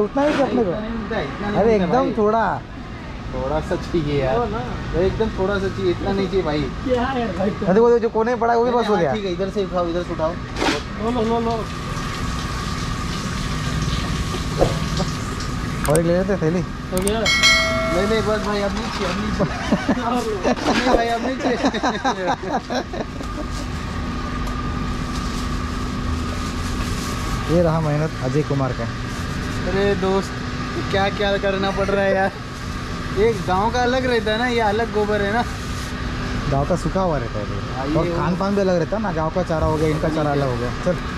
उतना ही अपने को। अरे एकदम थोड़ा सा चाहिए यार, एकदम थोड़ा सा चाहिए, इतना नहीं चाहिए भाई। क्या यार भाई, अरे वो जो कोने में पड़ा है वो भी बस हो गया। ठीक है, इधर से उठाओ, इधर से उठाओ। लो लो लो, और ले लेते थैली। हो गया? नहीं बस भाई, अब नीचे भाई, अब नीचे। ये रहा मेहनत अजय कुमार का। अरे दोस्त, क्या क्या करना पड़ रहा है यार। एक गांव का अलग रहता है ना, ये अलग गोबर है ना, गांव का सूखा हुआ रहता है, और खान पान भी अलग रहता है ना। गांव का चारा हो गया, इनका चारा अलग हो गया। चल